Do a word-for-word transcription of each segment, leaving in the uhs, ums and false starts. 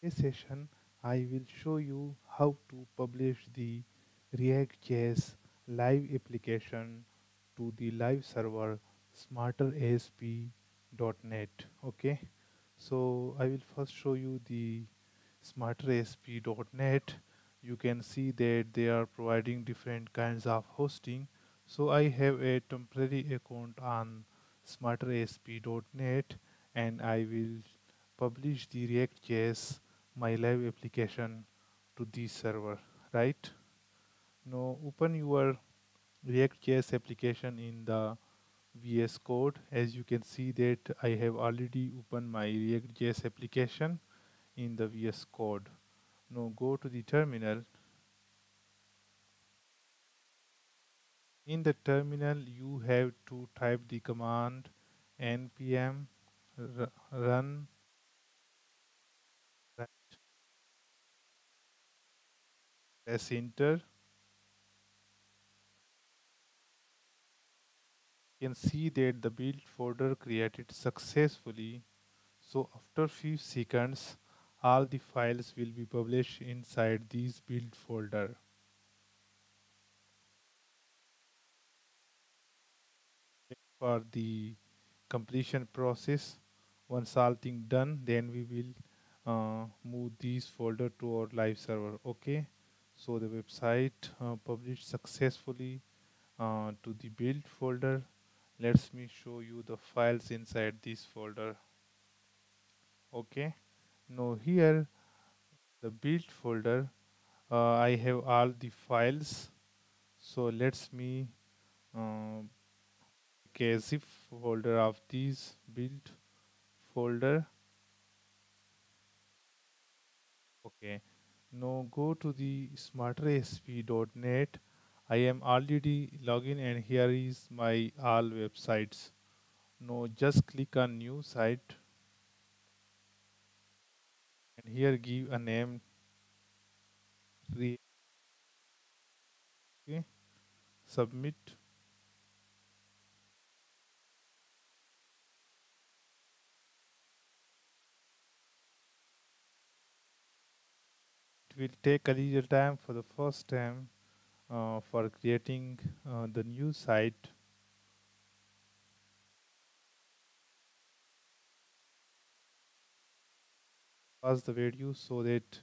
In this session, I will show you how to publish the React J S live application to the live server Smarter A S P dot net. Okay, so I will first show you the Smarter A S P dot net. You can see that they are providing different kinds of hosting. So I have a temporary account on Smarter A S P dot net and I will publish the React J S my live application to this server, right? Now open your React J S application in the V S code. As you can see that I have already opened my React J S application in the V S code. Now go to the terminal. In the terminal you have to type the command npm run. Press enter. You can see that the build folder created successfully. So after few seconds, all the files will be published inside this build folder. For the completion process, once all thing done, then we will uh, move this folder to our live server. Okay. So the website uh, published successfully uh, to the build folder. Let me show you the files inside this folder. Okay, now here the build folder, uh, I have all the files. So let me uh, make a zip folder of this build folder. Okay. Now go to the Smarter A S P dot net. I am already login and here is my all websites. Now just click on new site and here give a name. Okay. Submit. Will take a little time for the first time uh, for creating uh, the new site. Pause the video so that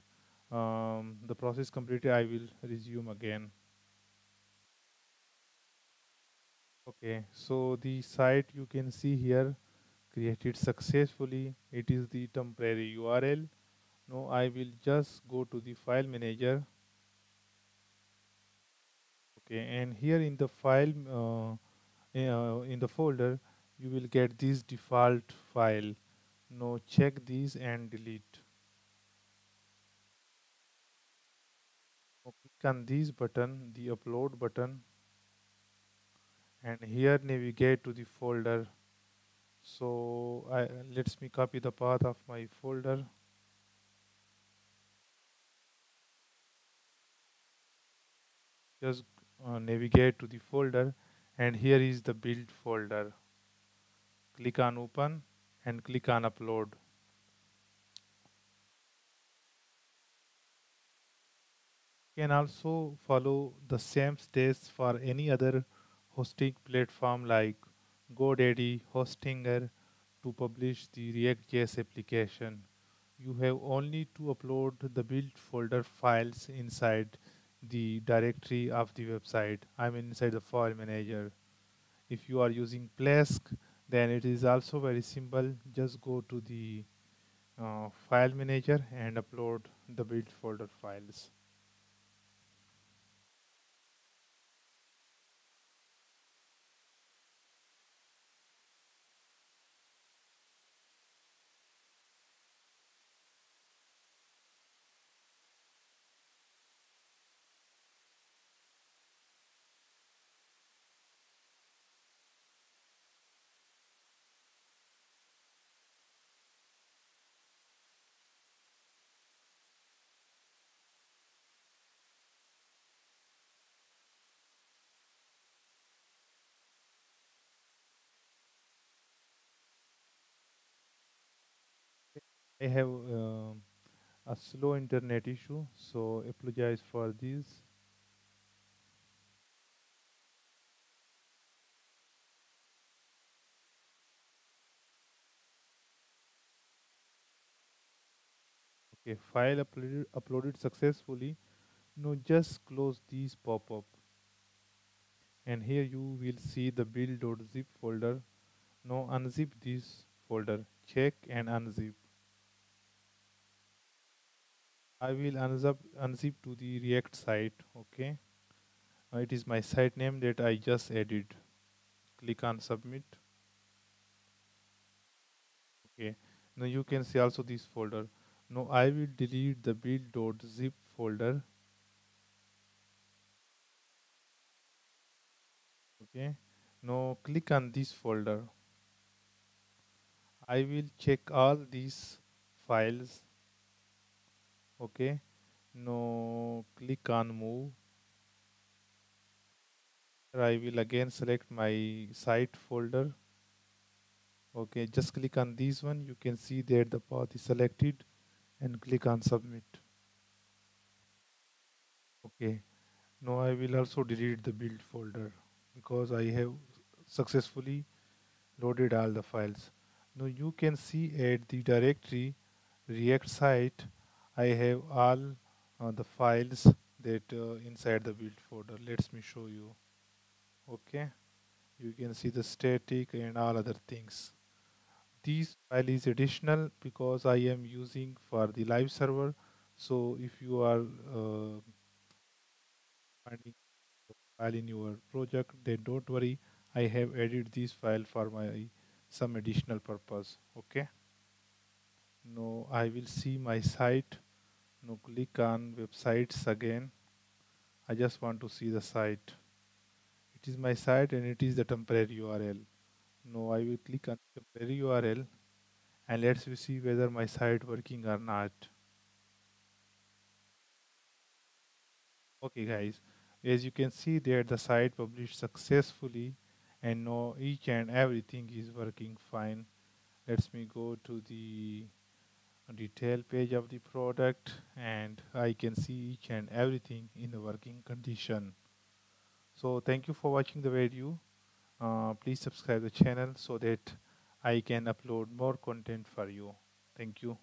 um, the process completed. I will resume again. Okay, so the site you can see here created successfully. It is the temporary U R L. Now I will just go to the file manager. Okay, and here in the file uh, uh, in the folder you will get this default file. Now check these and delete. Now click on this button, the upload button, and here navigate to the folder. So I, let me copy the path of my folder. Just uh, navigate to the folder and here is the build folder. Click on open and click on upload. You can also follow the same steps for any other hosting platform like GoDaddy, Hostinger to publish the React J S application. You have only to upload the build folder files inside the directory of the website. I mean inside the file manager. If you are using Flask, then it is also very simple. Just go to the uh, file manager and upload the build folder files. I have uh, a slow internet issue, so apologize for this. Okay, file uploaded, uploaded successfully. Now just close this pop-up, and here you will see the build.zip folder. Now unzip this folder, check and unzip. I will unzip, unzip to the React site. Okay, uh, it is my site name that I just added. Click on submit. Okay, now you can see also this folder. Now I will delete the build.zip folder. Okay, now click on this folder. I will check all these files. Okay, now click on move. I will again select my site folder. Okay, just click on this one. You can see that the path is selected, and click on submit. Okay, now I will also delete the build folder because I have successfully loaded all the files. Now you can see at the directory React site I have all uh, the files that uh, inside the build folder. Let me show you. Okay, you can see the static and all other things. This file is additional because I am using for the live server. So if you are uh, finding a file in your project, then don't worry. I have added this file for my some additional purpose. Okay. Now I will see my site. Now click on websites again. I just want to see the site. It is my site and it is the temporary U R L. Now I will click on temporary U R L and let's see whether my site working or not. Okay guys, as you can see there the site published successfully and now each and everything is working fine. Let me go to the detail page of the product and I can see each and everything in the working condition. So thank you for watching the video. Uh, please subscribe the channel so that I can upload more content for you. Thank you.